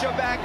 pressure back,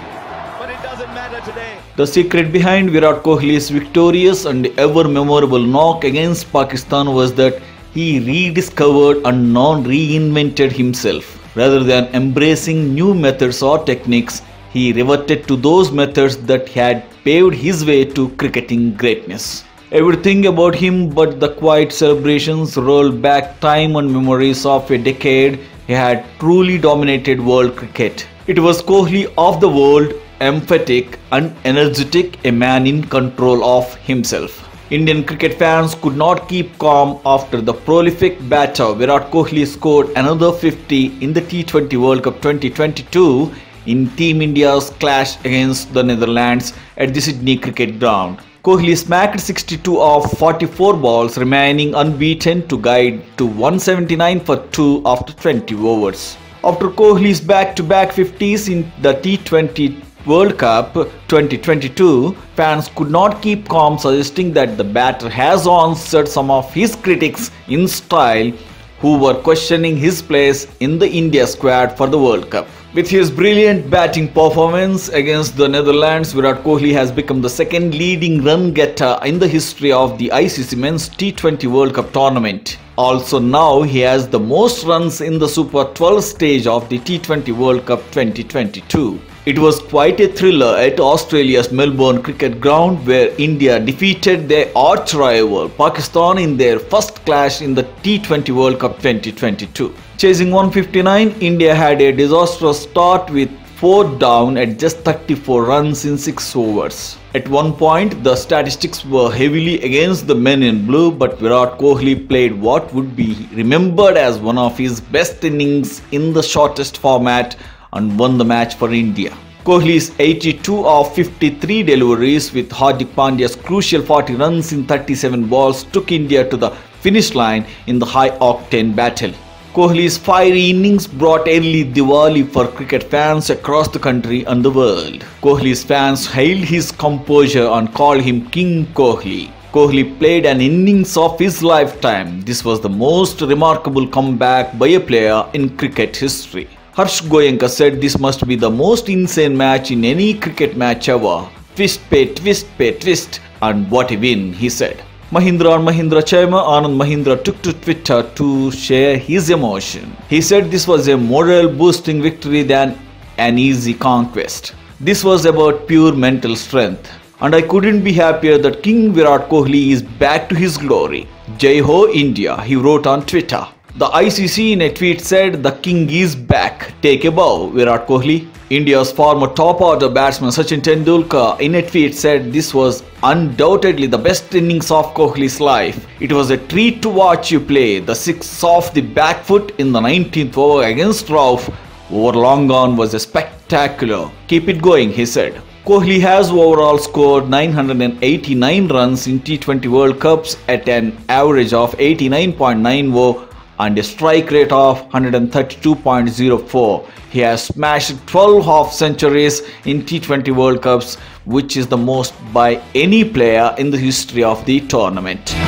but it doesn't matter today. The secret behind Virat Kohli's victorious and ever memorable knock against Pakistan was that he rediscovered and reinvented himself. Rather than embracing new methods or techniques, he reverted to those methods that had paved his way to cricketing greatness. Everything about him but the quiet celebrations rolled back time and memories of a decade he had truly dominated world cricket. It was Kohli of the world, emphatic and energetic, a man in control of himself. Indian cricket fans could not keep calm after the prolific batter Virat Kohli scored another 50 in the T20 World Cup 2022 in Team India's clash against the Netherlands at the Sydney Cricket Ground. Kohli smacked 62 of 44 balls, remaining unbeaten to guide to 179 for 2 after 20 overs. After Kohli's back-to-back 50s in the T20 World Cup 2022, fans could not keep calm, suggesting that the batter has answered some of his critics in style who were questioning his place in the India squad for the World Cup. With his brilliant batting performance against the Netherlands, Virat Kohli has become the second leading run getter in the history of the ICC Men's T20 World Cup tournament. Also, now he has the most runs in the Super 12 stage of the T20 World Cup 2022. It was quite a thriller at Australia's Melbourne Cricket Ground, where India defeated their arch rival Pakistan in their first clash in the T20 World Cup 2022. Chasing 159, India had a disastrous start with 4 down at just 34 runs in 6 overs. At one point, the statistics were heavily against the men in blue, but Virat Kohli played what would be remembered as one of his best innings in the shortest format and won the match for India. Kohli's 82 of 53 deliveries with Hardik Pandya's crucial 40 runs in 37 balls took India to the finish line in the high-octane battle. Kohli's fiery innings brought early Diwali for cricket fans across the country and the world. Kohli's fans hailed his composure and called him King Kohli. Kohli played an innings of his lifetime. This was the most remarkable comeback by a player in cricket history. Harsh Goyenka said this must be the most insane match in any cricket match ever. Twist, pay, twist, pay, twist, and what a win, he said. Mahindra and Mahindra chairman Anand Mahindra took to Twitter to share his emotion. He said this was a morale-boosting victory than an easy conquest. This was about pure mental strength. And I couldn't be happier that King Virat Kohli is back to his glory. Jai Ho India, he wrote on Twitter. The ICC in a tweet said, "The king is back. Take a bow, Virat Kohli." India's former top-order batsman Sachin Tendulkar in a tweet said this was undoubtedly the best innings of Kohli's life. "It was a treat to watch you play. The six off the back foot in the 19th over against Rauf over long on was spectacular. Keep it going," he said. Kohli has overall scored 989 runs in T20 World Cups at an average of 89.90. and a strike rate of 132.04. He has smashed 12 half-centuries in T20 World Cups, which is the most by any player in the history of the tournament.